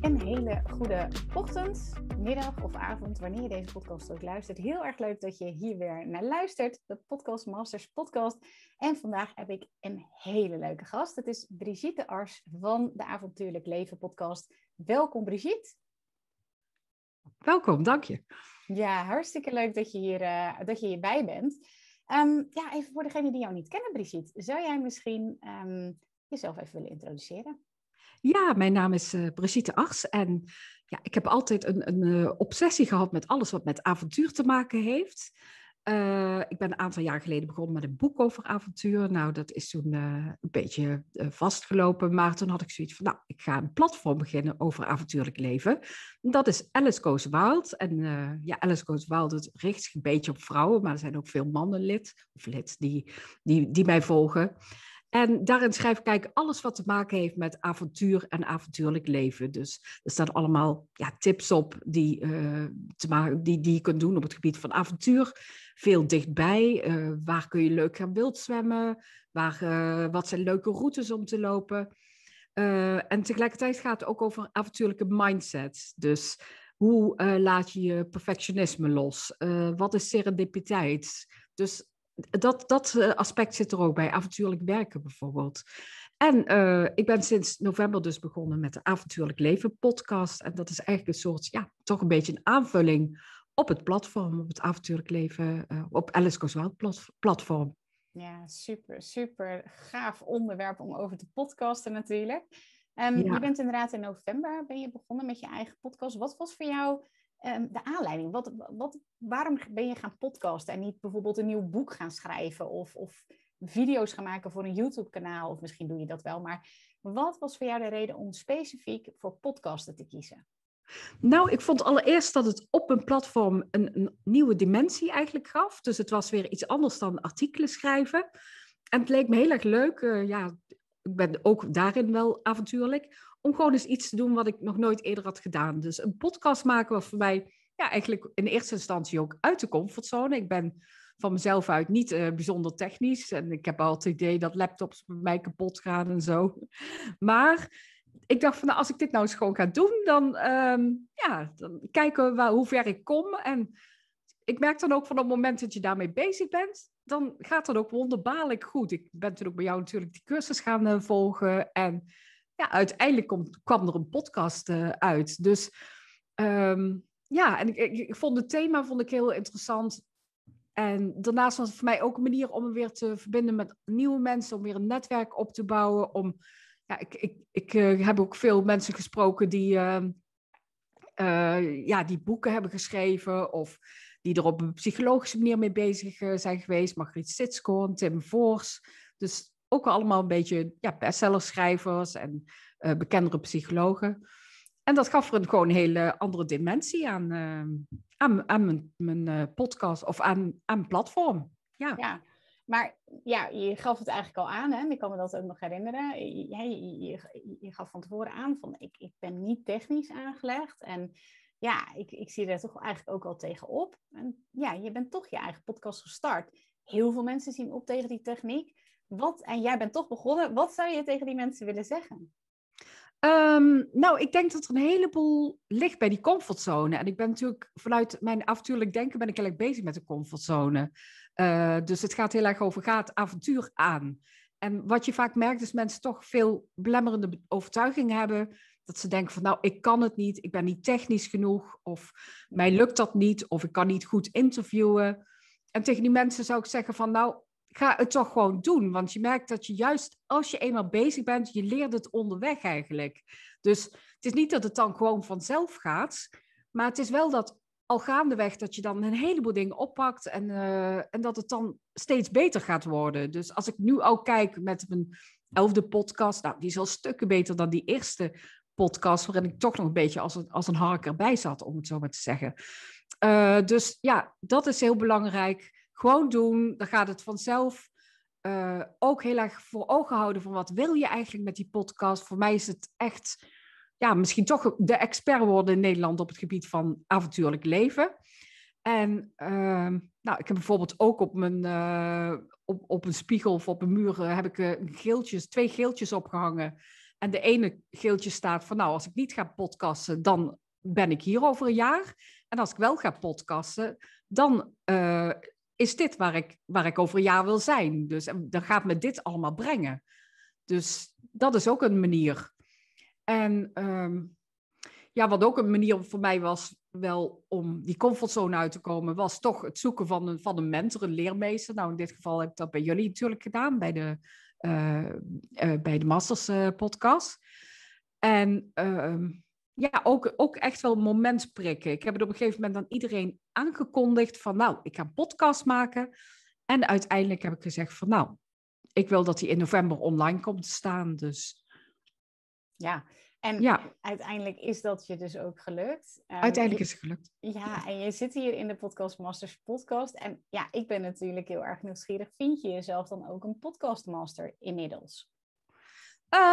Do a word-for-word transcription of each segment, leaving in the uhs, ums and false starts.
Een hele goede ochtend, middag of avond, wanneer je deze podcast ook luistert. Heel erg leuk dat je hier weer naar luistert, de Podcast Masters Podcast. En vandaag heb ik een hele leuke gast. Het is Brigitte Ars van de Avontuurlijk Leven Podcast. Welkom Brigitte. Welkom, dank je. Ja, hartstikke leuk dat je, hier, uh, dat je hierbij bent. Um, ja, even voor degenen die jou niet kennen, Brigitte. Zou jij misschien um, jezelf even willen introduceren? Ja, mijn naam is uh, Brigitte Ars en ja, ik heb altijd een, een uh, obsessie gehad met alles wat met avontuur te maken heeft. Uh, ik ben een aantal jaar geleden begonnen met een boek over avontuur. Nou, dat is toen uh, een beetje uh, vastgelopen, maar toen had ik zoiets van, nou, ik ga een platform beginnen over avontuurlijk leven. Dat is Alice Goes Wild en uh, ja, Alice Goes Wild, het richt zich een beetje op vrouwen, maar er zijn ook veel mannen lid, of lid die, die, die mij volgen. En daarin schrijf ik kijk, alles wat te maken heeft met avontuur en avontuurlijk leven. Dus er staan allemaal ja, tips op die, uh, te maken, die, die je kunt doen op het gebied van avontuur. Veel dichtbij. Uh, waar kun je leuk gaan wildzwemmen? Waar, uh, wat zijn leuke routes om te lopen? Uh, en tegelijkertijd gaat het ook over avontuurlijke mindset. Dus hoe uh, laat je je perfectionisme los? Uh, wat is serendipiteit? Dus... Dat, dat aspect zit er ook bij, avontuurlijk werken bijvoorbeeld. En uh, ik ben sinds november dus begonnen met de Avontuurlijk Leven podcast. En dat is eigenlijk een soort, ja, toch een beetje een aanvulling op het platform, op het avontuurlijk leven, uh, op Alice Goes Wild platform. Ja, super, super gaaf onderwerp om over te podcasten natuurlijk. Um, ja. Je bent inderdaad in november ben je begonnen met je eigen podcast. Wat was voor jou... Um, de aanleiding, wat, wat, waarom ben je gaan podcasten en niet bijvoorbeeld een nieuw boek gaan schrijven of, of video's gaan maken voor een YouTube-kanaal of misschien doe je dat wel, maar wat was voor jou de reden om specifiek voor podcasten te kiezen? Nou, ik vond allereerst dat het op een platform een, een nieuwe dimensie eigenlijk gaf, dus het was weer iets anders dan artikelen schrijven en het leek me heel erg leuk, uh, ja, ik ben ook daarin wel avontuurlijk, om gewoon eens iets te doen wat ik nog nooit eerder had gedaan. Dus een podcast maken was voor mij ja, eigenlijk in eerste instantie ook uit de comfortzone. Ik ben van mezelf uit niet uh, bijzonder technisch. En ik heb altijd het idee dat laptops bij mij kapot gaan en zo. Maar ik dacht van nou, als ik dit nou eens gewoon ga doen, dan, um, ja, dan kijken we wel hoe ver ik kom. En ik merk dan ook van op het moment dat je daarmee bezig bent, dan gaat dat ook wonderbaarlijk goed. Ik ben toen ook bij jou natuurlijk die cursus gaan uh, volgen en... Ja, uiteindelijk kom, kwam er een podcast uh, uit. Dus um, ja, en ik, ik, ik vond het thema vond ik heel interessant. En daarnaast was het voor mij ook een manier om me weer te verbinden met nieuwe mensen. Om weer een netwerk op te bouwen. Om, ja, ik ik, ik uh, heb ook veel mensen gesproken die, uh, uh, ja, die boeken hebben geschreven. Of die er op een psychologische manier mee bezig uh, zijn geweest. Margriet Sitskoorn, Tim Voors. Dus... Ook allemaal een beetje ja, bestsellerschrijvers en uh, bekendere psychologen. En dat gaf er gewoon een hele andere dimensie aan, uh, aan, aan mijn, mijn uh, podcast of aan mijn platform. Ja. Ja, maar ja, je gaf het eigenlijk al aan, hè? Ik kan me dat ook nog herinneren. Je, je, je, je gaf van tevoren aan van ik, ik ben niet technisch aangelegd. En ja, ik, ik zie daar toch eigenlijk ook wel tegenop. En ja, je bent toch je eigen podcast gestart. Heel veel mensen zien op tegen die techniek. Wat, en jij bent toch begonnen, wat zou je tegen die mensen willen zeggen? Um, nou, ik denk dat er een heleboel ligt bij die comfortzone. En ik ben natuurlijk vanuit mijn avontuurlijk denken ben ik heel erg bezig met de comfortzone. Uh, dus het gaat heel erg over, gaat avontuur aan? En wat je vaak merkt is mensen toch veel belemmerende overtuigingen hebben. Dat ze denken van, nou, ik kan het niet, ik ben niet technisch genoeg. Of mij lukt dat niet, of ik kan niet goed interviewen. En tegen die mensen zou ik zeggen van, nou... Ga het toch gewoon doen, want je merkt dat je juist als je eenmaal bezig bent, je leert het onderweg eigenlijk. Dus het is niet dat het dan gewoon vanzelf gaat, maar het is wel dat al gaandeweg dat je dan een heleboel dingen oppakt en, uh, en dat het dan steeds beter gaat worden. Dus als ik nu al kijk met mijn elfde podcast, nou, die is al stukken beter dan die eerste podcast, waarin ik toch nog een beetje als een, als een hark erbij zat, om het zo maar te zeggen. Uh, dus ja, dat is heel belangrijk. Gewoon doen, dan gaat het vanzelf uh, ook heel erg voor ogen houden van wat wil je eigenlijk met die podcast. Voor mij is het echt, ja, misschien toch de expert worden in Nederland op het gebied van avontuurlijk leven. En uh, nou, ik heb bijvoorbeeld ook op, mijn, uh, op, op een spiegel of op een muur uh, heb ik uh, geeltjes, twee geeltjes opgehangen. En de ene geeltje staat van, nou, als ik niet ga podcasten, dan ben ik hier over een jaar. En als ik wel ga podcasten, dan uh, is dit waar ik, waar ik over een jaar wil zijn. Dus dan gaat me dit allemaal brengen. Dus dat is ook een manier. En um, ja, wat ook een manier voor mij was, wel om die comfortzone uit te komen, was toch het zoeken van een, van een mentor, een leermeester. Nou, in dit geval heb ik dat bij jullie natuurlijk gedaan, bij de, uh, uh, bij de Masters uh, podcast. En uh, ja, ook, ook echt wel een moment prikken. Ik heb het op een gegeven moment aan iedereen aangekondigd van, nou, ik ga een podcast maken. En uiteindelijk heb ik gezegd van, nou, ik wil dat die in november online komt te staan, dus... Ja, en ja. uiteindelijk is dat je dus ook gelukt. Um, uiteindelijk is het gelukt. Ja, en je zit hier in de Podcast Masters podcast. En ja, ik ben natuurlijk heel erg nieuwsgierig. Vind je jezelf dan ook een podcastmaster inmiddels?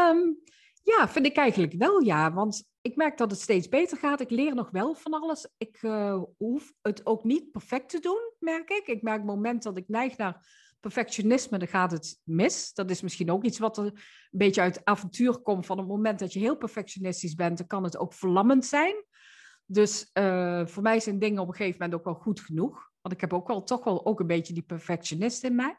Um, ja, vind ik eigenlijk wel, ja. Want ik merk dat het steeds beter gaat. Ik leer nog wel van alles. Ik uh, hoef het ook niet perfect te doen, merk ik. Ik merk het moment dat ik neig naar... perfectionisme, dan gaat het mis. Dat is misschien ook iets wat er een beetje uit avontuur komt. Van het moment dat je heel perfectionistisch bent, dan kan het ook verlammend zijn. Dus uh, voor mij zijn dingen op een gegeven moment ook wel goed genoeg. Want ik heb ook wel toch wel ook een beetje die perfectionist in mij.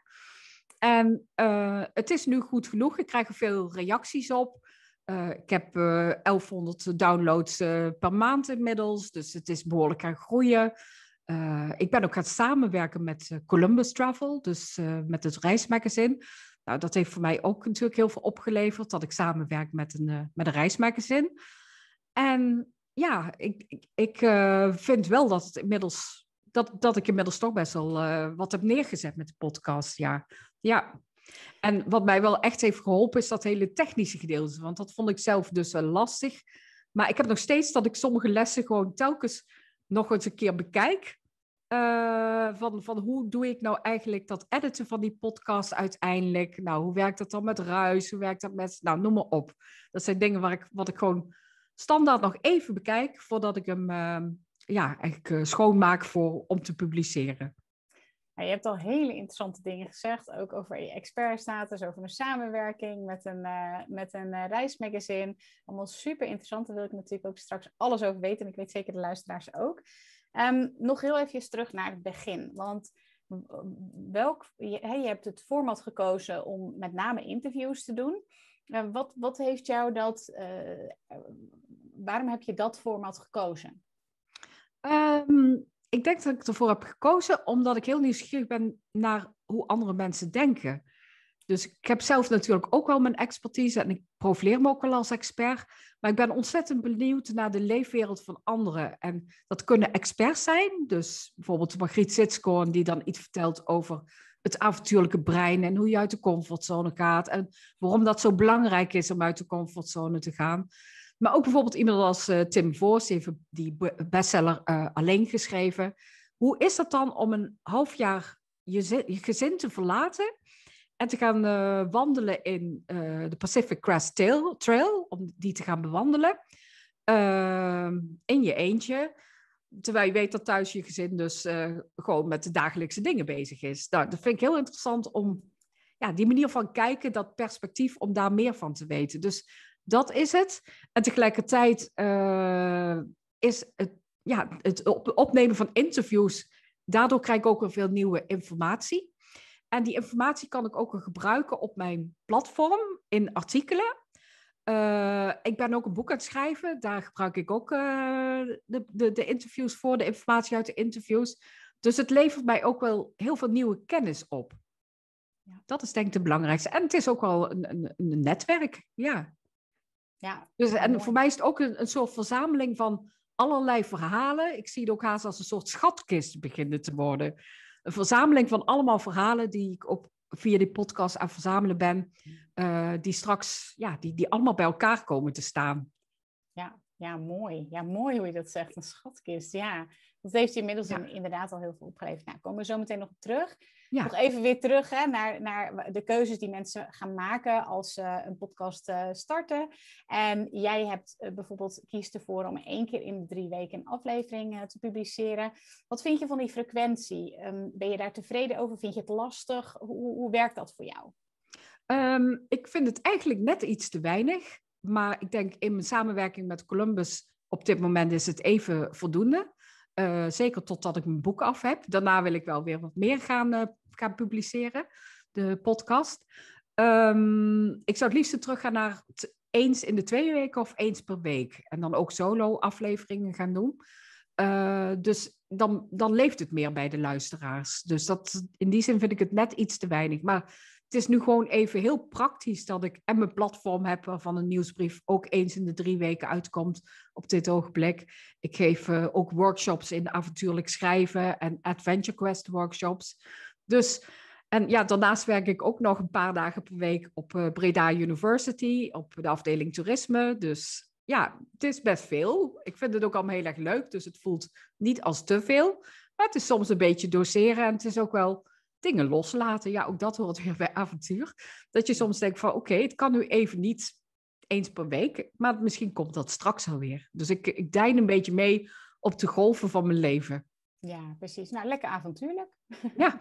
En uh, het is nu goed genoeg. Ik krijg er veel reacties op. Uh, ik heb uh, elfhonderd downloads uh, per maand inmiddels. Dus het is behoorlijk aan groeien. Uh, ik ben ook gaan samenwerken met uh, Columbus Travel, dus uh, met het reismagazine. Nou, dat heeft voor mij ook natuurlijk heel veel opgeleverd, dat ik samenwerk met een, uh, met een reismagazine. En ja, ik, ik, ik uh, vind wel dat, het inmiddels, dat, dat ik inmiddels toch best wel uh, wat heb neergezet met de podcast. Ja. ja. En wat mij wel echt heeft geholpen is dat hele technische gedeelte, want dat vond ik zelf dus wel lastig. Maar ik heb nog steeds dat ik sommige lessen gewoon telkens nog eens een keer bekijk. Uh, van, van hoe doe ik nou eigenlijk dat editen van die podcast uiteindelijk? Nou, hoe werkt dat dan met ruis? Hoe werkt dat met... Nou, noem maar op. Dat zijn dingen waar ik, wat ik gewoon standaard nog even bekijk voordat ik hem uh, ja, eigenlijk, uh, schoonmaak voor, om te publiceren. Ja, je hebt al hele interessante dingen gezegd. Ook over je expertstatus, over een samenwerking met een, uh, met een uh, reismagazine. Allemaal super interessant. Daar wil ik natuurlijk ook straks alles over weten. En ik weet zeker de luisteraars ook. Um, nog heel even terug naar het begin. Want welk, je, hey, je hebt het format gekozen om met name interviews te doen. Uh, wat, wat heeft jou dat... Uh, waarom heb je dat format gekozen? Um, ik denk dat ik ervoor heb gekozen omdat ik heel nieuwsgierig ben naar hoe andere mensen denken. Dus ik heb zelf natuurlijk ook wel mijn expertise en ik profileer me ook wel als expert. Maar ik ben ontzettend benieuwd naar de leefwereld van anderen. En dat kunnen experts zijn. Dus bijvoorbeeld Margriet Sitskoorn die dan iets vertelt over het avontuurlijke brein en hoe je uit de comfortzone gaat. En waarom dat zo belangrijk is om uit de comfortzone te gaan. Maar ook bijvoorbeeld iemand als uh, Tim Voors, die heeft die bestseller uh, Alleen geschreven. Hoe is dat dan om een half jaar je, zin, je gezin te verlaten en te gaan uh, wandelen in uh, de Pacific Crest Trail, trail, om die te gaan bewandelen, uh, in je eentje. Terwijl je weet dat thuis je gezin dus uh, gewoon met de dagelijkse dingen bezig is. Nou, dat vind ik heel interessant om ja, die manier van kijken, dat perspectief, om daar meer van te weten. Dus... dat is het. En tegelijkertijd uh, is het, ja, het op, opnemen van interviews, daardoor krijg ik ook weer veel nieuwe informatie. En die informatie kan ik ook gebruiken op mijn platform in artikelen. Uh, ik ben ook een boek aan het schrijven. Daar gebruik ik ook uh, de, de, de interviews voor, de informatie uit de interviews. Dus het levert mij ook wel heel veel nieuwe kennis op. Ja. Dat is denk ik de belangrijkste. En het is ook wel een, een, een netwerk, ja. Ja, dus, en mooi. Voor mij is het ook een, een soort verzameling van allerlei verhalen. Ik zie het ook haast als een soort schatkist beginnen te worden. Een verzameling van allemaal verhalen die ik op, via die podcast aan het verzamelen ben. Uh, die straks, ja, die, die allemaal bij elkaar komen te staan. Ja, ja, mooi. Ja, mooi hoe je dat zegt. Een schatkist, ja. Dat heeft je inmiddels ja. inderdaad al heel veel opgeleverd. Nou, komen we zo meteen nog op terug. Ja. Nog even weer terug hè, naar, naar de keuzes die mensen gaan maken als ze uh, een podcast uh, starten. En jij hebt uh, bijvoorbeeld kiest ervoor om één keer in de drie weken een aflevering uh, te publiceren. Wat vind je van die frequentie? Um, ben je daar tevreden over? Vind je het lastig? Hoe, hoe werkt dat voor jou? Um, ik vind het eigenlijk net iets te weinig. Maar ik denk in mijn samenwerking met Columbus op dit moment is het even voldoende. Uh, zeker totdat ik mijn boek af heb. Daarna wil ik wel weer wat meer gaan, uh, gaan publiceren. De podcast. Um, ik zou het liefst terug gaan naar t- eens in de twee weken of eens per week. En dan ook solo afleveringen gaan doen. Uh, dus dan, dan leeft het meer bij de luisteraars. Dus dat, in die zin vind ik het net iets te weinig. Maar het is nu gewoon even heel praktisch dat ik en mijn platform heb waarvan een nieuwsbrief ook eens in de drie weken uitkomt op dit ogenblik. Ik geef uh, ook workshops in avontuurlijk schrijven en Adventure Quest workshops. Dus... En ja, daarnaast werk ik ook nog een paar dagen per week op uh, Breda University, op de afdeling toerisme. Dus ja, het is best veel. Ik vind het ook allemaal heel erg leuk, dus het voelt niet als te veel. Maar het is soms een beetje doseren en het is ook wel dingen loslaten. Ja, ook dat hoort weer bij avontuur. Dat je soms denkt van oké, okay, het kan nu even niet eens per week, maar misschien komt dat straks alweer. Dus ik, ik dein een beetje mee op de golven van mijn leven. Ja, precies. Nou, lekker avontuurlijk. Ja.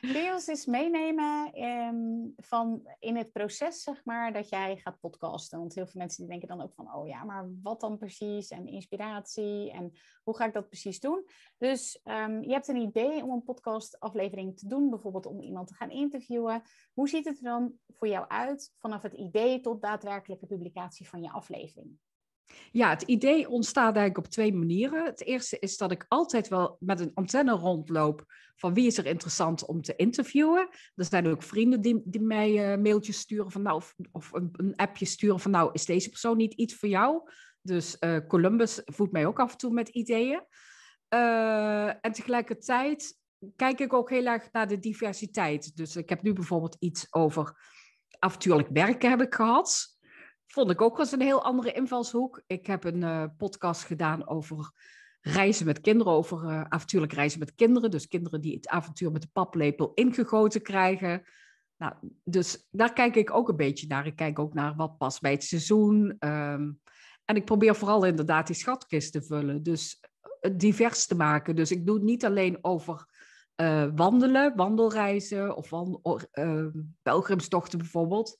Kun je ons eens meenemen um, van in het proces, zeg maar, dat jij gaat podcasten? Want heel veel mensen die denken dan ook van, oh ja, maar wat dan precies? En inspiratie en hoe ga ik dat precies doen? Dus um, je hebt een idee om een podcastaflevering te doen, bijvoorbeeld om iemand te gaan interviewen. Hoe ziet het er dan voor jou uit vanaf het idee tot daadwerkelijke publicatie van je aflevering? Ja, het idee ontstaat eigenlijk op twee manieren. Het eerste is dat ik altijd wel met een antenne rondloop van wie is er interessant om te interviewen. Er zijn ook vrienden die, die mij uh, mailtjes sturen van nou, of, of een, een appje sturen van nou, is deze persoon niet iets voor jou? Dus uh, Columbus voedt mij ook af en toe met ideeën. Uh, en tegelijkertijd kijk ik ook heel erg naar de diversiteit. Dus ik heb nu bijvoorbeeld iets over avontuurlijk werken heb ik gehad. Vond ik ook eens een heel andere invalshoek. Ik heb een uh, podcast gedaan over reizen met kinderen, over uh, avontuurlijk reizen met kinderen. Dus kinderen die het avontuur met de paplepel ingegoten krijgen. Nou, dus daar kijk ik ook een beetje naar. Ik kijk ook naar wat past bij het seizoen. Um, en ik probeer vooral inderdaad die schatkist te vullen. Dus het divers te maken. Dus ik doe het niet alleen over uh, wandelen, wandelreizen of wandel, uh, pelgrimstochten bijvoorbeeld.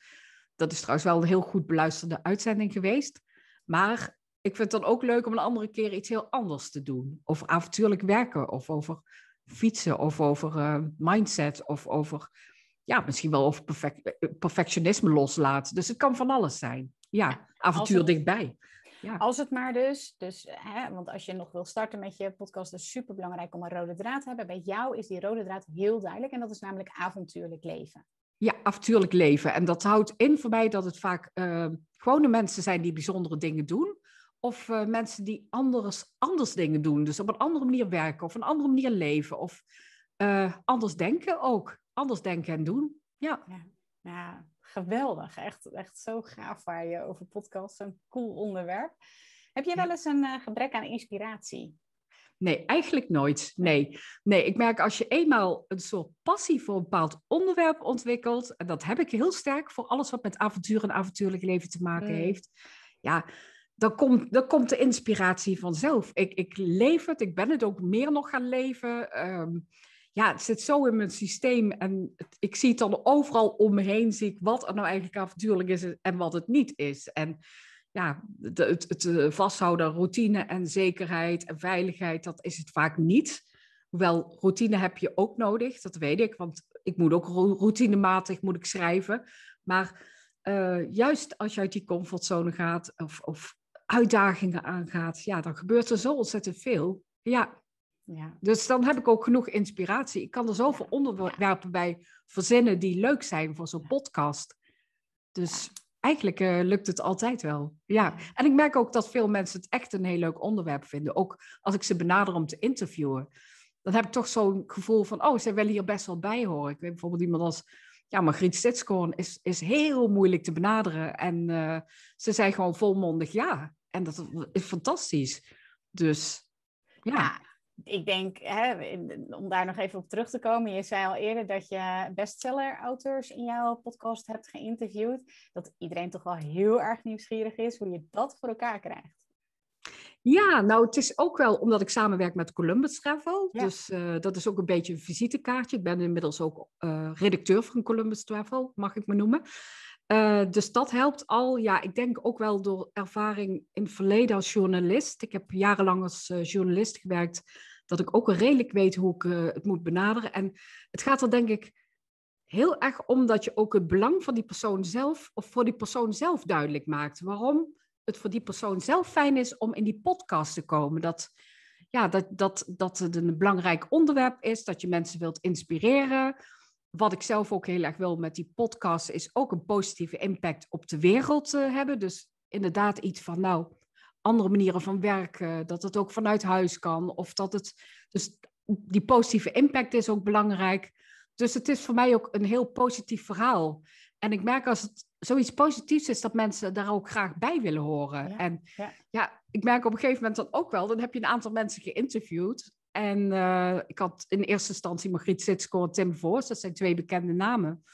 Dat is trouwens wel een heel goed beluisterde uitzending geweest. Maar ik vind het dan ook leuk om een andere keer iets heel anders te doen. Over avontuurlijk werken, of over fietsen, of over uh, mindset, of over, ja, misschien wel over perfect, perfectionisme loslaten. Dus het kan van alles zijn. Ja, ja avontuur het, dichtbij. Ja. Als het maar dus, dus hè, want als je nog wil starten met je podcast, is superbelangrijk om een rode draad te hebben. Bij jou is die rode draad heel duidelijk en dat is namelijk avontuurlijk leven. Ja, avontuurlijk leven. En dat houdt in voor mij dat het vaak uh, gewone mensen zijn die bijzondere dingen doen. Of uh, mensen die anders, anders dingen doen. Dus op een andere manier werken of een andere manier leven. Of uh, anders denken ook. Anders denken en doen. Ja, ja, ja geweldig. Echt, echt zo gaaf waar je over podcast. Zo'n cool onderwerp. Heb je wel eens een uh, gebrek aan inspiratie? Nee, eigenlijk nooit. Nee. nee, ik merk als je eenmaal een soort passie voor een bepaald onderwerp ontwikkelt, en dat heb ik heel sterk voor alles wat met avontuur en avontuurlijk leven te maken mm. heeft, ja, dan komt, dan komt de inspiratie vanzelf. Ik, ik leef het, ik ben het ook meer nog gaan leven. Um, ja, het zit zo in mijn systeem en het, ik zie het dan overal om me heen, zie ik wat er nou eigenlijk avontuurlijk is en wat het niet is. En ja, het, het vasthouden aan routine en zekerheid en veiligheid, dat is het vaak niet. Hoewel, routine heb je ook nodig, dat weet ik. Want ik moet ook routinematig moet ik schrijven. Maar uh, juist als je uit die comfortzone gaat of, of uitdagingen aangaat, ja, dan gebeurt er zo ontzettend veel. Ja. ja, dus dan heb ik ook genoeg inspiratie. Ik kan er zoveel onderwerpen bij verzinnen die leuk zijn voor zo'n podcast. Dus... Eigenlijk uh, lukt het altijd wel, ja. En ik merk ook dat veel mensen het echt een heel leuk onderwerp vinden. Ook als ik ze benader om te interviewen. Dan heb ik toch zo'n gevoel van, oh, zij willen hier best wel bij horen. Ik weet bijvoorbeeld iemand als, ja, Margriet Sitskoorn is, is heel moeilijk te benaderen. En uh, ze zei gewoon volmondig ja. En dat is fantastisch. Dus, ja... ja. Ik denk, hè, om daar nog even op terug te komen, je zei al eerder dat je bestseller-auteurs in jouw podcast hebt geïnterviewd. Dat iedereen toch wel heel erg nieuwsgierig is hoe je dat voor elkaar krijgt. Ja, nou het is ook wel omdat ik samenwerk met Columbus Travel. Ja. Dus uh, dat is ook een beetje een visitekaartje. Ik ben inmiddels ook uh, redacteur van Columbus Travel, mag ik me noemen. Uh, dus dat helpt al, ja, ik denk ook wel door ervaring in het verleden als journalist. Ik heb jarenlang als uh, journalist gewerkt, dat ik ook redelijk weet hoe ik uh, het moet benaderen. En het gaat er denk ik heel erg om dat je ook het belang van die persoon zelf, of voor die persoon zelf duidelijk maakt. Waarom het voor die persoon zelf fijn is om in die podcast te komen. Dat, ja, dat, dat, dat het een belangrijk onderwerp is, dat je mensen wilt inspireren. Wat ik zelf ook heel erg wil met die podcast is ook een positieve impact op de wereld uh, hebben. Dus inderdaad iets van, nou, andere manieren van werken, dat het ook vanuit huis kan. Of dat het, dus die positieve impact is ook belangrijk. Dus het is voor mij ook een heel positief verhaal. En ik merk als het zoiets positiefs is, dat mensen daar ook graag bij willen horen. Ja, en ja. ja, ik merk op een gegeven moment dat ook wel. Dan heb je een aantal mensen geïnterviewd. En uh, ik had in eerste instantie Margriet Sitskoorn en Tim Voors. Dat zijn twee bekende namen.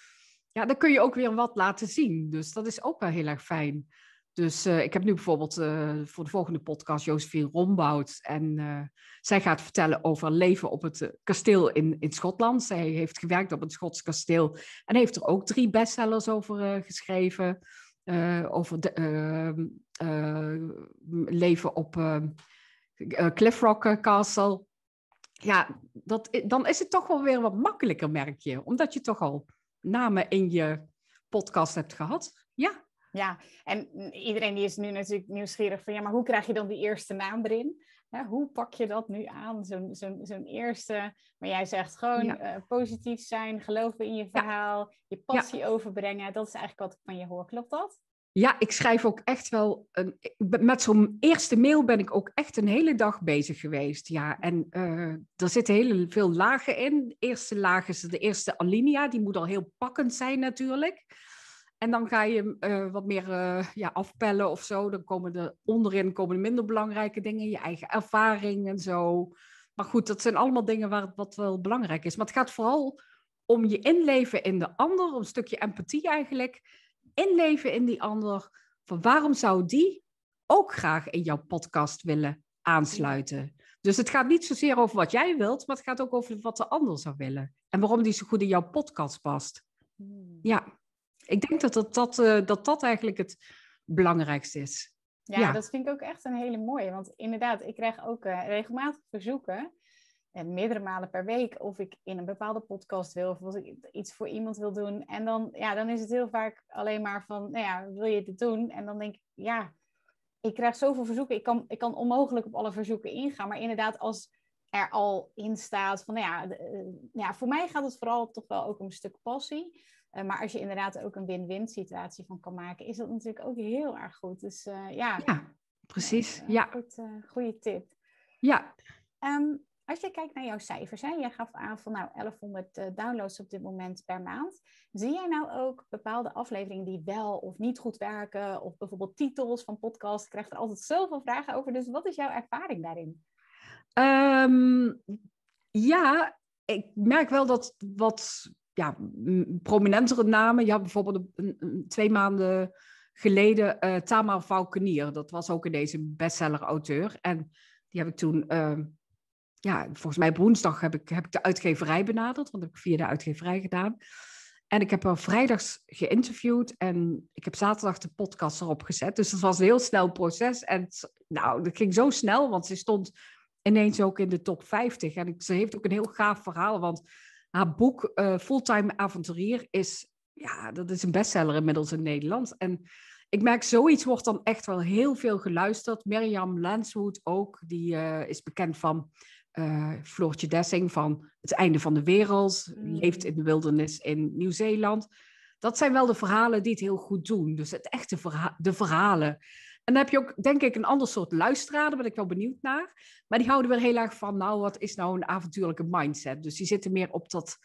Ja, dan kun je ook weer wat laten zien. Dus dat is ook wel heel erg fijn. Dus uh, ik heb nu bijvoorbeeld uh, voor de volgende podcast Josephine Rombout. En uh, zij gaat vertellen over leven op het uh, kasteel in, in Schotland. Zij heeft gewerkt op een Schots kasteel. En heeft er ook drie bestsellers over uh, geschreven. Uh, over de, uh, uh, leven op uh, uh, Cliffrock Castle. Ja, dat, dan is het toch wel weer wat makkelijker, merk je. Omdat je toch al namen in je podcast hebt gehad. Ja. Ja, en iedereen die is nu natuurlijk nieuwsgierig van... ja, maar hoe krijg je dan die eerste naam erin? Ja, hoe pak je dat nu aan, zo'n, zo'n, zo'n eerste... Maar jij zegt gewoon ja. uh, positief zijn, geloven in je verhaal... Ja. je passie ja. overbrengen. Dat is eigenlijk wat ik van je hoor. Klopt dat? Ja, ik schrijf ook echt wel... Een, met zo'n eerste mail ben ik ook echt een hele dag bezig geweest. Ja, en uh, er zitten heel veel lagen in. De eerste laag is de eerste alinea. Die moet al heel pakkend zijn natuurlijk... En dan ga je uh, wat meer uh, ja, afpellen of zo. Dan komen er onderin komen er minder belangrijke dingen. Je eigen ervaring en zo. Maar goed, dat zijn allemaal dingen waar, wat wel belangrijk is. Maar het gaat vooral om je inleven in de ander. Een stukje empathie eigenlijk. Inleven in die ander. Van waarom zou die ook graag in jouw podcast willen aansluiten? Dus het gaat niet zozeer over wat jij wilt. Maar het gaat ook over wat de ander zou willen. En waarom die zo goed in jouw podcast past. Ja. Ik denk dat dat, dat, uh, dat dat eigenlijk het belangrijkste is. Ja, ja, dat vind ik ook echt een hele mooie. Want inderdaad, ik krijg ook uh, regelmatig verzoeken... en meerdere malen per week... of ik in een bepaalde podcast wil... of wat ik iets voor iemand wil doen. En dan, ja, dan is het heel vaak alleen maar van... nou ja, wil je dit doen? En dan denk ik, ja... ik krijg zoveel verzoeken. Ik kan, ik kan onmogelijk op alle verzoeken ingaan. Maar inderdaad, als er al in staat... van nou ja, de, uh, ja, voor mij gaat het vooral toch wel ook om een stuk passie... Uh, maar als je inderdaad ook een win-win situatie van kan maken, is dat natuurlijk ook heel erg goed. Dus uh, ja. Ja, precies. Uh, ja. Goed, uh, goede tip. Ja. Um, als je kijkt naar jouw cijfers, hè, jij gaf aan van nou elfhonderd uh, downloads op dit moment per maand. Zie jij nou ook bepaalde afleveringen die wel of niet goed werken? Of bijvoorbeeld titels van podcasts? Ik krijg er altijd zoveel vragen over. Dus wat is jouw ervaring daarin? Um, ja, ik merk wel dat wat... ja, prominentere namen. Ja, bijvoorbeeld een, twee maanden geleden uh, Tamar Falkenier. Dat was ook in deze bestseller-auteur. En die heb ik toen... Uh, ja, volgens mij op woensdag heb ik, heb ik de uitgeverij benaderd. Want dat heb ik via de uitgeverij gedaan. En ik heb haar vrijdags geïnterviewd. En ik heb zaterdag de podcast erop gezet. Dus dat was een heel snel proces. En het, nou, dat ging zo snel. Want ze stond ineens ook in de top vijftig. En ik, ze heeft ook een heel gaaf verhaal. Want... haar boek uh, Fulltime Avonturier is, ja, dat is een bestseller inmiddels in Nederland. En ik merk, zoiets wordt dan echt wel heel veel geluisterd. Miriam Lancewood ook, die uh, is bekend van uh, Floortje Dessing van Het Einde van de Wereld. Mm. Leeft in de wildernis in Nieuw-Zeeland. Dat zijn wel de verhalen die het heel goed doen. Dus het echte verha- de verhalen. En dan heb je ook, denk ik, een ander soort luisteraar, daar ben ik wel benieuwd naar. Maar die houden weer heel erg van, nou, wat is nou een avontuurlijke mindset? Dus die zitten meer op dat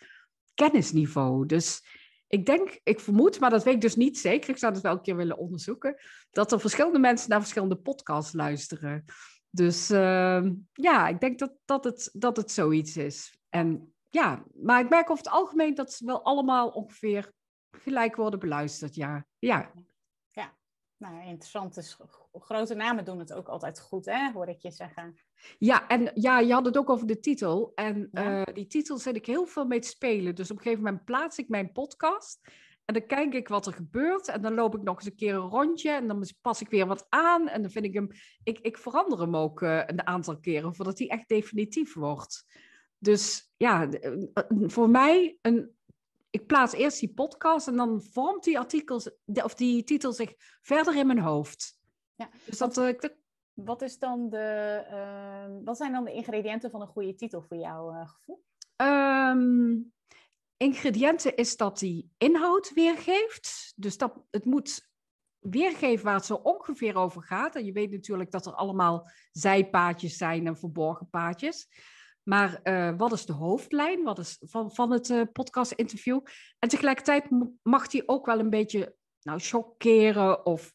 kennisniveau. Dus ik denk, ik vermoed, maar dat weet ik dus niet zeker. Ik zou dat wel een keer willen onderzoeken. Dat er verschillende mensen naar verschillende podcasts luisteren. Dus uh, ja, ik denk dat, dat, het, dat het zoiets is. En ja, maar ik merk over het algemeen dat ze wel allemaal ongeveer gelijk worden beluisterd. Ja, ja. Nou, interessant. Dus grote namen doen het ook altijd goed, hè? Hoor ik je zeggen. Ja, en ja, je had het ook over de titel. En ja. uh, die titel zet ik heel veel mee te spelen. Dus op een gegeven moment plaats ik mijn podcast. En dan kijk ik wat er gebeurt. En dan loop ik nog eens een keer een rondje. En dan pas ik weer wat aan. En dan vind ik hem... Ik, ik verander hem ook uh, een aantal keren voordat hij echt definitief wordt. Dus ja, voor mij... een Ik plaats eerst die podcast en dan vormt die artikels of die titel zich verder in mijn hoofd. Ja, dus dat, wat, uh, wat, is dan de, uh, wat zijn dan de ingrediënten van een goede titel voor jouw uh, gevoel? Um, ingrediënten is dat die inhoud weergeeft. Dus dat, het moet weergeven waar het zo ongeveer over gaat. En je weet natuurlijk dat er allemaal zijpaadjes zijn en verborgen paadjes. Maar uh, wat is de hoofdlijn wat is van, van het uh, podcastinterview? En tegelijkertijd mag die ook wel een beetje nou, chockeren. Of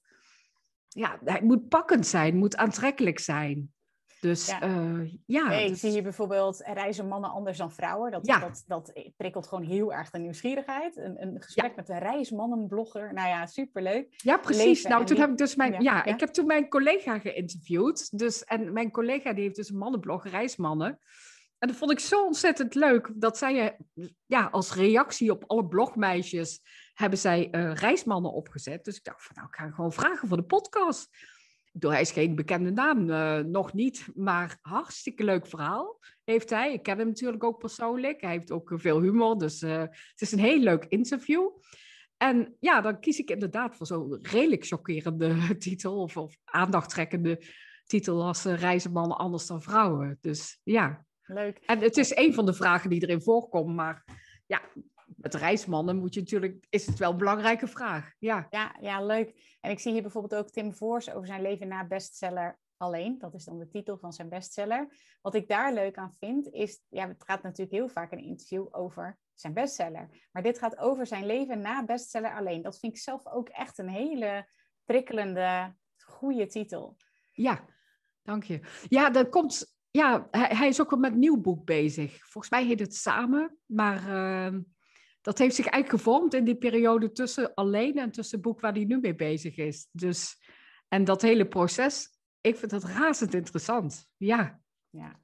ja, hij moet pakkend zijn, moet aantrekkelijk zijn. Dus ja. Uh, ja nee, dus... Ik zie hier bijvoorbeeld reizen mannen anders dan vrouwen. Dat, ja. dat, dat prikkelt gewoon heel erg de nieuwsgierigheid. Een, een gesprek ja. met een reismannenblogger. Nou ja, superleuk. Ja, precies. Leven nou, toen die... heb ik dus mijn, ja, ja, ja. ik heb toen mijn collega geïnterviewd. Dus, en mijn collega die heeft dus een mannenblog, Reismannen. En dat vond ik zo ontzettend leuk. Dat zij ja, als reactie op alle blogmeisjes hebben zij uh, reismannen opgezet. Dus ik dacht van nou, ik ga gewoon vragen voor de podcast. Door, hij is geen bekende naam, uh, nog niet. Maar hartstikke leuk verhaal heeft hij. Ik ken hem natuurlijk ook persoonlijk. Hij heeft ook veel humor. Dus uh, het is een heel leuk interview. En ja, dan kies ik inderdaad voor zo'n redelijk chockerende titel. Of, of aandachttrekkende titel als uh, reizen mannen anders dan vrouwen. Dus ja. Leuk. En het is een van de vragen die erin voorkomt, maar ja, met reismannen moet je natuurlijk, is het wel een belangrijke vraag. Ja. Ja, ja, leuk. En ik zie hier bijvoorbeeld ook Tim Voors over zijn leven na bestseller Alleen. Dat is dan de titel van zijn bestseller. Wat ik daar leuk aan vind is, ja, het gaat natuurlijk heel vaak in een interview over zijn bestseller. Maar dit gaat over zijn leven na bestseller Alleen. Dat vind ik zelf ook echt een hele prikkelende, goede titel. Ja, dank je. Ja, dat komt... Ja, hij, hij is ook wel met een nieuw boek bezig. Volgens mij heet het Samen, maar uh, dat heeft zich eigenlijk gevormd in die periode tussen Alleen en tussen het boek waar hij nu mee bezig is. Dus, en dat hele proces, ik vind dat razend interessant. Ja. Ja.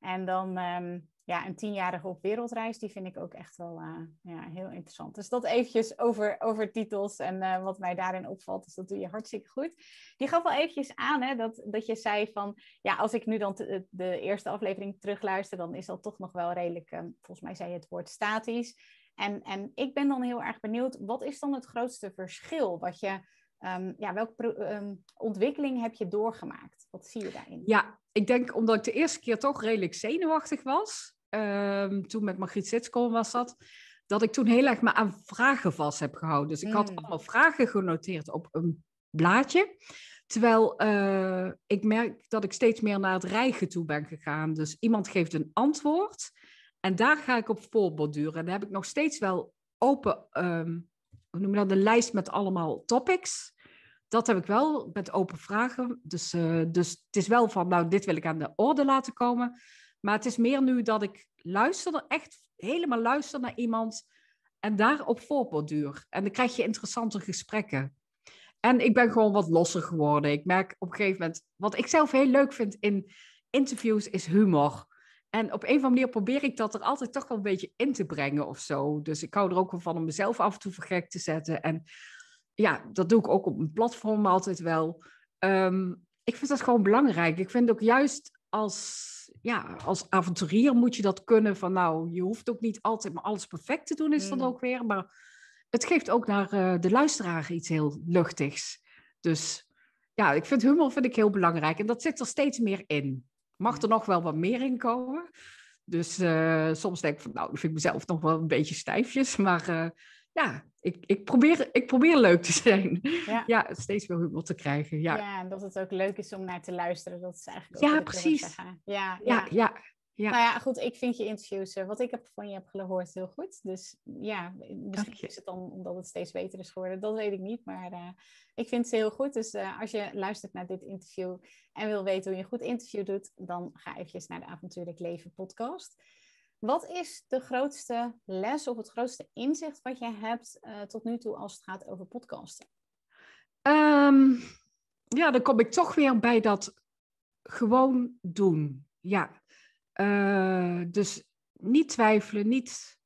En dan um, ja, een tienjarige op wereldreis, die vind ik ook echt wel uh, ja, heel interessant. Dus dat eventjes over, over titels en uh, wat mij daarin opvalt. Dus dat doe je hartstikke goed. Die gaf wel eventjes aan hè, dat, dat je zei van... Ja, als ik nu dan te, de eerste aflevering terugluister... dan is dat toch nog wel redelijk... Um, volgens mij zei je het woord statisch. En, en ik ben dan heel erg benieuwd... Wat is dan het grootste verschil? Wat je, um, ja, welke pro, um, ontwikkeling heb je doorgemaakt? Wat zie je daarin? Ja, ik denk omdat ik de eerste keer toch redelijk zenuwachtig was... Um, toen met Margriet Sitskoorn was dat, dat ik toen heel erg me aan vragen vast heb gehouden. Dus ik had mm. allemaal vragen genoteerd op een blaadje. Terwijl uh, ik merk dat ik steeds meer naar het rijgen toe ben gegaan. Dus iemand geeft een antwoord en daar ga ik op voorborduren. En dan heb ik nog steeds wel open, um, hoe noem je dat, een lijst met allemaal topics. Dat heb ik wel met open vragen. Dus, uh, dus het is wel van, nou, dit wil ik aan de orde laten komen. Maar het is meer nu dat ik luister, echt helemaal luister naar iemand en daarop voorborduur. En dan krijg je interessante gesprekken. En ik ben gewoon wat losser geworden. Ik merk op een gegeven moment, wat ik zelf heel leuk vind in interviews, is humor. En op een of andere manier probeer ik dat er altijd toch wel een beetje in te brengen of zo. Dus ik hou er ook wel van om mezelf af en toe voor gek te zetten. En ja, dat doe ik ook op mijn platform altijd wel. Um, ik vind dat gewoon belangrijk. Ik vind ook juist... Als, ja, als avonturier moet je dat kunnen van nou, je hoeft ook niet altijd maar alles perfect te doen is dat mm. ook weer. Maar het geeft ook naar uh, de luisteraar iets heel luchtigs. Dus ja, ik vind humor vind ik heel belangrijk. En dat zit er steeds meer in. Mag er nog wel wat meer in komen. Dus uh, soms denk ik van nou, dan vind ik mezelf nog wel een beetje stijfjes. Maar uh, ja, ik, ik, probeer, ik probeer leuk te zijn. Ja, ja steeds meer humor te krijgen. Ja. Ja, en dat het ook leuk is om naar te luisteren. Dat is eigenlijk ook ja, precies. Ja, ja. Ja, ja, ja. Nou ja, goed, ik vind je interviews, wat ik heb van je heb gehoord, heel goed. Dus ja, misschien is het dan omdat het steeds beter is geworden. Dat weet ik niet, maar uh, ik vind ze heel goed. Dus uh, als je luistert naar dit interview en wil weten hoe je een goed interview doet, dan ga eventjes naar de Avontuurlijk Leven podcast. Wat is de grootste les of het grootste inzicht wat jij hebt uh, tot nu toe als het gaat over podcasten? Um, ja, dan kom ik toch weer bij dat gewoon doen. Ja, uh, dus niet twijfelen, niet...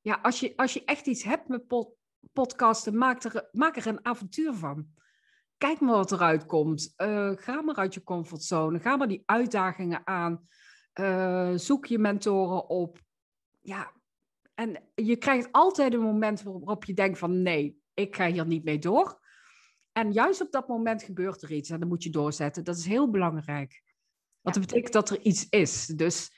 Ja, als je, als je echt iets hebt met pod- podcasten, maak er, maak er een avontuur van. Kijk maar wat eruit komt. Uh, ga maar uit je comfortzone. Ga maar die uitdagingen aan. Uh, zoek je mentoren op. Ja, en je krijgt altijd een moment waarop je denkt van nee, ik ga hier niet mee door. En juist op dat moment gebeurt er iets en dan moet je doorzetten. Dat is heel belangrijk. Want dat betekent dat er iets is. Dus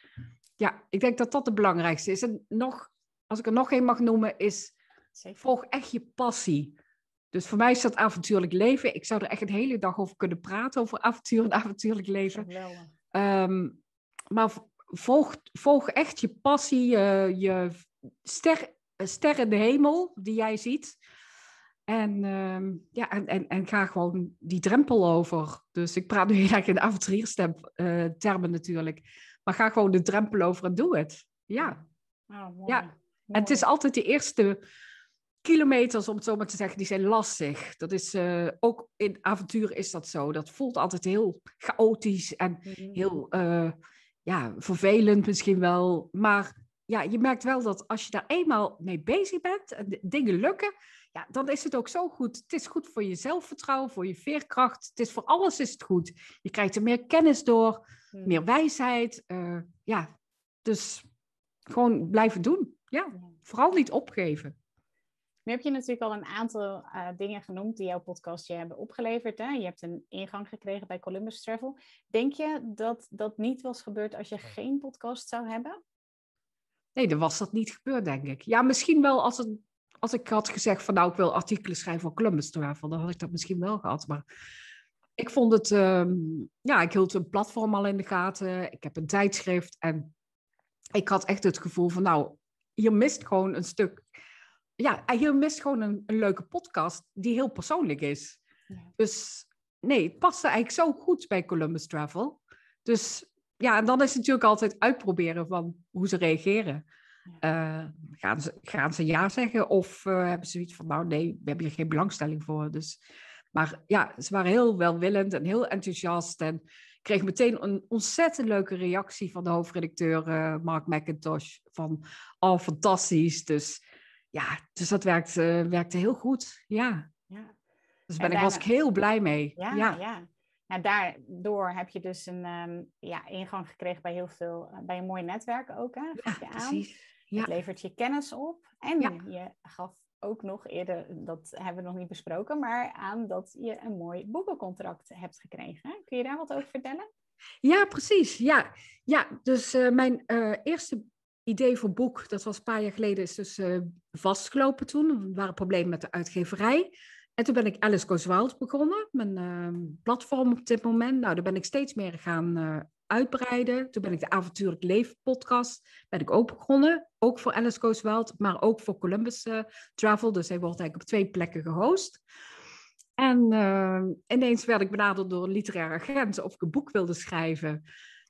ja, ik denk dat dat het belangrijkste is. En nog, als ik er nog één mag noemen, is Zeker. Volg echt je passie. Dus voor mij is dat avontuurlijk leven. Ik zou er echt een hele dag over kunnen praten, over avontuur en avontuurlijk leven. Um, maar volg, volg echt je passie, je, je ster, ster in de hemel die jij ziet. En, um, ja, en, en, en ga gewoon die drempel over. Dus ik praat nu heel erg in avonturierstermen uh, natuurlijk. Maar ga gewoon de drempel over en doe het. Ja. Oh, mooi. Ja. Mooi. En het is altijd de eerste kilometers, om het zo maar te zeggen, die zijn lastig. Dat is, uh, ook in avontuur is dat zo. Dat voelt altijd heel chaotisch en mm-hmm. heel uh, ja, vervelend misschien wel. Maar ja, je merkt wel dat als je daar eenmaal mee bezig bent en dingen lukken, ja, dan is het ook zo goed. Het is goed voor je zelfvertrouwen, voor je veerkracht. Het is voor alles is het goed. Je krijgt er meer kennis door, mm. meer wijsheid. Uh, ja, dus gewoon blijven doen. Ja, mm. vooral niet opgeven. Nu heb je natuurlijk al een aantal uh, dingen genoemd die jouw podcast je hebben opgeleverd. Hè? Je hebt een ingang gekregen bij Columbus Travel. Denk je dat dat niet was gebeurd als je geen podcast zou hebben? Nee, dan was dat niet gebeurd, denk ik. Ja, misschien wel als, het, als ik had gezegd van nou, ik wil artikelen schrijven voor Columbus Travel. Dan had ik dat misschien wel gehad. Maar ik vond het, um, ja, ik hield een platform al in de gaten. Ik heb een tijdschrift en ik had echt het gevoel van nou, je mist gewoon een stuk... Ja, je mist gewoon een, een leuke podcast die heel persoonlijk is. Ja. Dus nee, het paste eigenlijk zo goed bij Columbus Travel. Dus ja, en dan is het natuurlijk altijd uitproberen van hoe ze reageren. Ja. Uh, gaan, ze, gaan ze ja zeggen of uh, hebben ze iets van nou nee, we hebben hier geen belangstelling voor. Dus, maar ja, ze waren heel welwillend en heel enthousiast en kreeg meteen een ontzettend leuke reactie van de hoofdredacteur uh, Mark McIntosh van oh, fantastisch, dus... Ja, dus dat werkt, uh, werkte heel goed, ja. ja. Dus daar was ik heel blij mee. Ja, ja. ja. Nou, daardoor heb je dus een um, ja, ingang gekregen bij heel veel, uh, bij een mooi netwerk ook, hè? Gaf ja, je precies. Aan. Ja. Het levert je kennis op. En ja. je gaf ook nog eerder, dat hebben we nog niet besproken, maar aan dat je een mooi boekencontract hebt gekregen. Hè? Kun je daar wat over vertellen? Ja, precies. Ja, ja dus uh, mijn uh, eerste... idee voor boek, dat was een paar jaar geleden, is dus uh, vastgelopen toen. Er waren problemen met de uitgeverij. En toen ben ik Alice Goes Wild begonnen, mijn uh, platform op dit moment. Nou, daar ben ik steeds meer gaan uh, uitbreiden. Toen ben ik de Avontuurlijk Leven Podcast ben ik ook begonnen. Ook voor Alice Goes Wild, maar ook voor Columbus uh, Travel. Dus hij wordt eigenlijk op twee plekken gehost. En uh, ineens werd ik benaderd door een literaire agent of ik een boek wilde schrijven.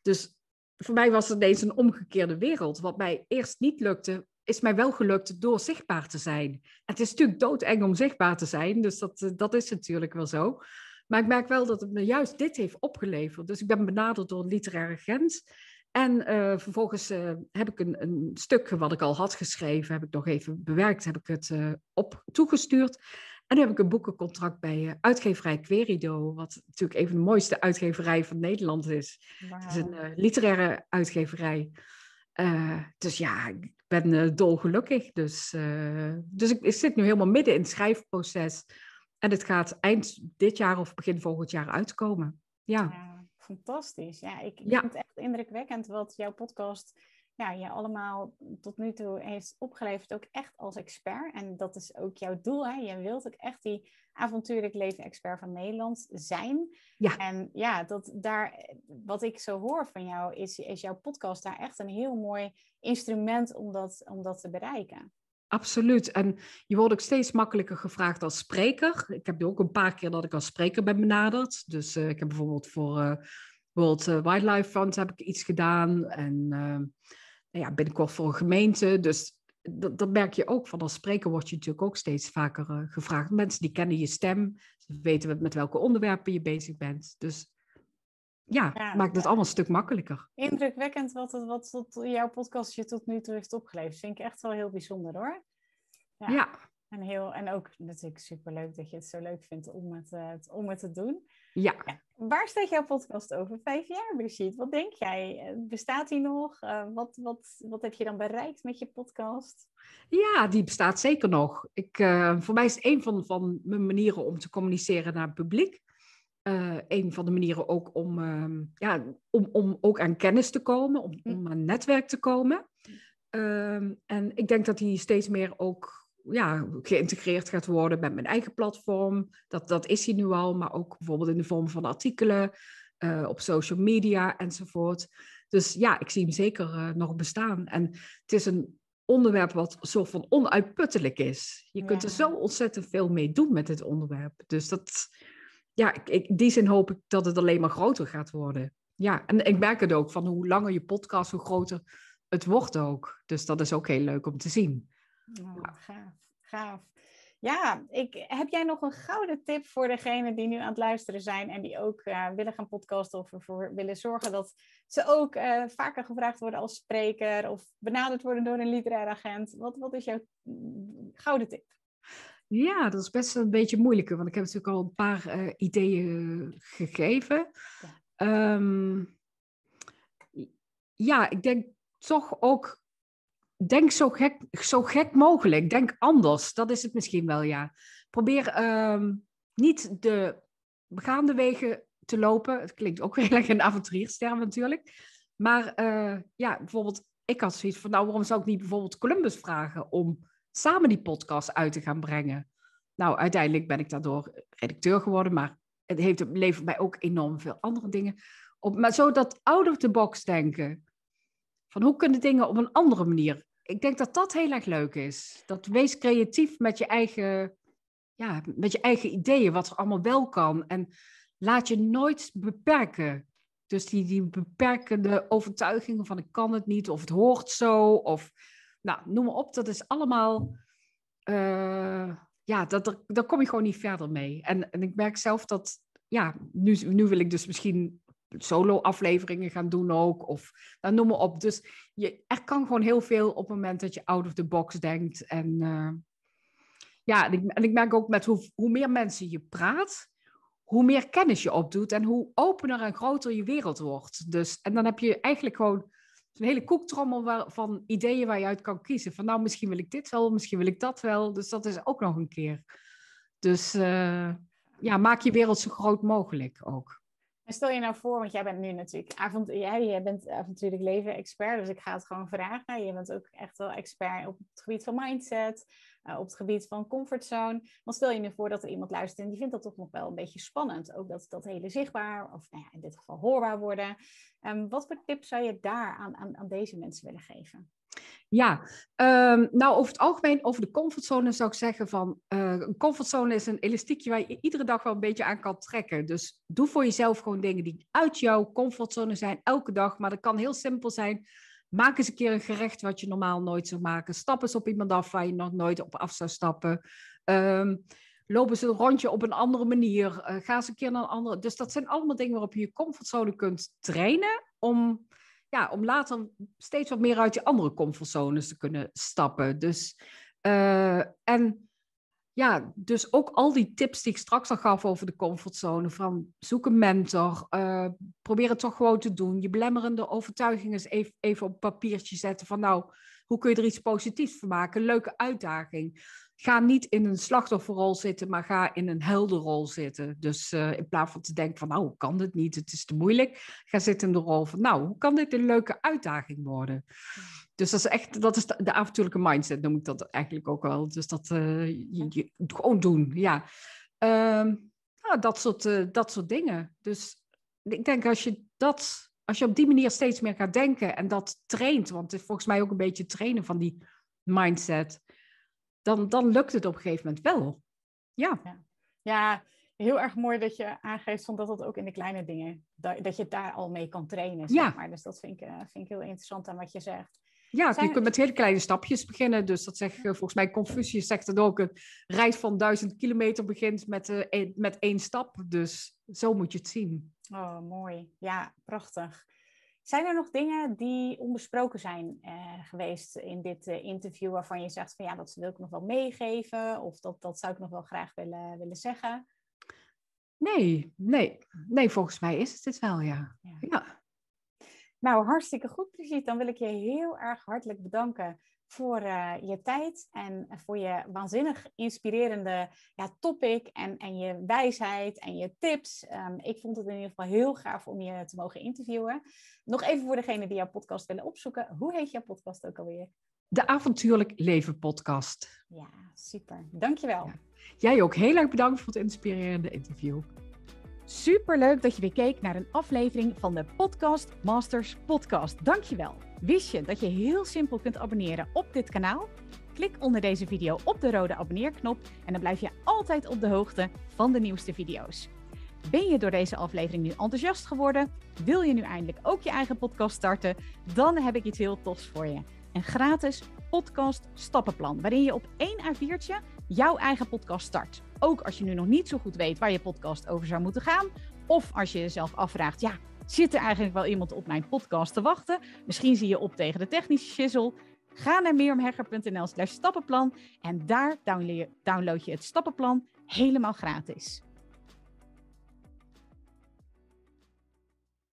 Dus... Voor mij was het ineens een omgekeerde wereld. Wat mij eerst niet lukte, is mij wel gelukt door zichtbaar te zijn. Het is natuurlijk doodeng om zichtbaar te zijn, dus dat, dat is natuurlijk wel zo. Maar ik merk wel dat het me juist dit heeft opgeleverd. Dus ik ben benaderd door een literaire agent. En uh, vervolgens uh, heb ik een, een stuk wat ik al had geschreven, heb ik nog even bewerkt, heb ik het uh, op toegestuurd. En dan heb ik een boekencontract bij uitgeverij Querido, wat natuurlijk een van de mooiste uitgeverijen van Nederland is. Wow. Het is een uh, literaire uitgeverij. Uh, dus ja, ik ben uh, dolgelukkig. Dus, uh, dus ik, ik zit nu helemaal midden in het schrijfproces. En het gaat eind dit jaar of begin volgend jaar uitkomen. Ja, ja fantastisch. Ja, ik ja. vind het echt indrukwekkend wat jouw podcast... Ja, je allemaal tot nu toe heeft opgeleverd ook echt als expert. En dat is ook jouw doel, hè? Je wilt ook echt die avontuurlijk leven expert van Nederland zijn. Ja. En ja, dat daar, wat ik zo hoor van jou, is, is jouw podcast daar echt een heel mooi instrument om dat, om dat te bereiken. Absoluut. En je wordt ook steeds makkelijker gevraagd als spreker. Ik heb ook een paar keer dat ik als spreker ben benaderd. Dus uh, ik heb bijvoorbeeld voor uh, World Wildlife Fund heb ik iets gedaan. En... Uh, Ja, binnenkort voor een gemeente. Dus dat, dat merk je ook. Van als spreker word je natuurlijk ook steeds vaker uh, gevraagd. Mensen die kennen je stem. Ze weten met welke onderwerpen je bezig bent. Dus ja, ja maakt het ja. allemaal een stuk makkelijker. Indrukwekkend wat, wat, wat jouw podcast je tot nu toe heeft opgeleverd. Vind ik echt wel heel bijzonder hoor. Ja. ja. En, heel, en ook natuurlijk superleuk dat je het zo leuk vindt om het, uh, om het te doen. Ja. Ja. Waar staat jouw podcast over vijf jaar, Brigitte? Wat denk jij? Bestaat die nog? Uh, wat, wat, wat heb je dan bereikt met je podcast? Ja, die bestaat zeker nog. Ik, uh, voor mij is het een van, van mijn manieren om te communiceren naar het publiek. Uh, een van de manieren ook om, uh, ja, om, om ook aan kennis te komen, om, om aan netwerk te komen. Uh, en ik denk dat die steeds meer ook... ja, geïntegreerd gaat worden met mijn eigen platform. Dat, dat is hij nu al, maar ook bijvoorbeeld in de vorm van artikelen, uh, op social media enzovoort. Dus ja, ik zie hem zeker uh, nog bestaan. En het is een onderwerp wat soort van onuitputtelijk is. Je kunt ja. er zo ontzettend veel mee doen met dit onderwerp. Dus dat, ja, ik, ik, in die zin hoop ik dat het alleen maar groter gaat worden. Ja, en ik merk het ook van hoe langer je podcast, hoe groter het wordt ook. Dus dat is ook heel leuk om te zien. Oh, gaaf, gaaf. Ja, ik, heb jij nog een gouden tip voor degenen die nu aan het luisteren zijn en die ook uh, willen gaan podcasten of ervoor willen zorgen dat ze ook uh, vaker gevraagd worden als spreker of benaderd worden door een literair agent? Wat, wat is jouw gouden tip? Ja, dat is best een beetje moeilijker, want ik heb natuurlijk al een paar uh, ideeën gegeven. Ja, um, ja ik denk toch ook... Denk zo gek, zo gek mogelijk. Denk anders. Dat is het misschien wel, ja. Probeer uh, niet de begaande wegen te lopen. Het klinkt ook heel erg een avonturiersterm natuurlijk. Maar uh, ja, bijvoorbeeld, ik had zoiets van... nou, waarom zou ik niet bijvoorbeeld Columbus vragen om samen die podcast uit te gaan brengen? Nou, uiteindelijk ben ik daardoor redacteur geworden. Maar het heeft, levert mij ook enorm veel andere dingen op. Maar zo dat out of the box denken... van hoe kunnen dingen op een andere manier? Ik denk dat dat heel erg leuk is. Dat wees creatief met je eigen, ja, met je eigen ideeën, wat er allemaal wel kan. En laat je nooit beperken. Dus die, die beperkende overtuigingen van ik kan het niet, of het hoort zo, of nou, noem maar op. Dat is allemaal, uh, ja, dat, dat, daar kom je gewoon niet verder mee. En, en ik merk zelf dat, ja, nu, nu wil ik dus misschien... solo-afleveringen gaan doen ook, of nou, noem maar op. Dus je, er kan gewoon heel veel op het moment dat je out of the box denkt. En uh, ja, en ik, en ik merk ook met hoe, hoe meer mensen je praat, hoe meer kennis je opdoet en hoe opener en groter je wereld wordt. Dus, en dan heb je eigenlijk gewoon een hele koektrommel waar, van ideeën waar je uit kan kiezen. Van nou, misschien wil ik dit wel, misschien wil ik dat wel. Dus dat is ook nog een keer. Dus uh, ja, maak je wereld zo groot mogelijk ook. En stel je nou voor, want jij bent nu natuurlijk avond, jij, jij bent avontuurlijk leven expert, dus ik ga het gewoon vragen. Je bent ook echt wel expert op het gebied van mindset, uh, op het gebied van comfortzone. Want stel je nu voor dat er iemand luistert en die vindt dat toch nog wel een beetje spannend. Ook dat, dat hele zichtbaar, of nou ja, in dit geval hoorbaar worden. Um, wat voor tips zou je daar aan, aan, aan deze mensen willen geven? Ja, um, nou over het algemeen, over de comfortzone zou ik zeggen van... Uh, een comfortzone is een elastiekje waar je iedere dag wel een beetje aan kan trekken. Dus doe voor jezelf gewoon dingen die uit jouw comfortzone zijn, elke dag. Maar dat kan heel simpel zijn. Maak eens een keer een gerecht wat je normaal nooit zou maken. Stap eens op iemand af waar je nog nooit op af zou stappen. Um, loop eens een rondje op een andere manier. Uh, ga eens een keer naar een andere... Dus dat zijn allemaal dingen waarop je je comfortzone kunt trainen om... ja, om later steeds wat meer uit je andere comfortzones te kunnen stappen. Dus, uh, en ja, dus ook al die tips die ik straks al gaf over de comfortzone, van zoek een mentor, uh, probeer het toch gewoon te doen. Je belemmerende overtuigingen eens even, even op papiertje zetten van nou, hoe kun je er iets positiefs van maken? Leuke uitdaging. Ga niet in een slachtofferrol zitten, maar ga in een heldenrol zitten. Dus uh, in plaats van te denken van, nou, hoe kan dit niet? Het is te moeilijk. Ga zitten in de rol van, nou, hoe kan dit een leuke uitdaging worden? Dus dat is echt, dat is de, de avontuurlijke mindset, noem ik dat eigenlijk ook wel. Dus dat uh, je, je, gewoon doen, ja. Uh, nou, dat soort, uh, dat soort dingen. Dus ik denk, als je dat, als je op die manier steeds meer gaat denken en dat traint, want het is volgens mij ook een beetje trainen van die mindset... Dan, dan lukt het op een gegeven moment wel. Ja. Ja. Ja, heel erg mooi dat je aangeeft van dat dat ook in de kleine dingen... dat, dat je daar al mee kan trainen, zeg ja. maar. Dus dat vind ik, uh, vind ik heel interessant aan wat je zegt. Ja, Zijn... je kunt met hele kleine stapjes beginnen. Dus dat zeg, uh, volgens mij Confucius zegt dat ook... een reis van duizend kilometer begint met, uh, een, met één stap. Dus zo moet je het zien. Oh, mooi. Ja, prachtig. Zijn er nog dingen die onbesproken zijn uh, geweest in dit uh, interview, waarvan je zegt van ja, dat wil ik nog wel meegeven of dat, dat zou ik nog wel graag willen, willen zeggen? Nee, nee, nee, volgens mij is het dit wel, ja. ja. ja. Nou, hartstikke goed, Brigitte. Dan wil ik je heel erg hartelijk bedanken voor uh, je tijd en voor je waanzinnig inspirerende ja, topic en, en je wijsheid en je tips. Um, ik vond het in ieder geval heel gaaf om je te mogen interviewen. Nog even voor degenen die jouw podcast willen opzoeken. Hoe heet jouw podcast ook alweer? De Avontuurlijk Leven Podcast. Ja, super. Dankjewel. Ja. Jij ook heel erg bedankt voor het inspirerende interview. Superleuk dat je weer keek naar een aflevering van de Podcast Masters Podcast. Dankjewel. Wist je dat je heel simpel kunt abonneren op dit kanaal? Klik onder deze video op de rode abonneerknop en dan blijf je altijd op de hoogte van de nieuwste video's. Ben je door deze aflevering nu enthousiast geworden? Wil je nu eindelijk ook je eigen podcast starten? Dan heb ik iets heel tofs voor je. Een gratis podcast stappenplan waarin je op één A viertje jouw eigen podcast start. Ook als je nu nog niet zo goed weet waar je podcast over zou moeten gaan. Of als je jezelf afvraagt, ja, zit er eigenlijk wel iemand op mijn podcast te wachten? Misschien zie je op tegen de technische shizzle. Ga naar miriamhegger punt n l slash stappenplan en daar download je het stappenplan helemaal gratis.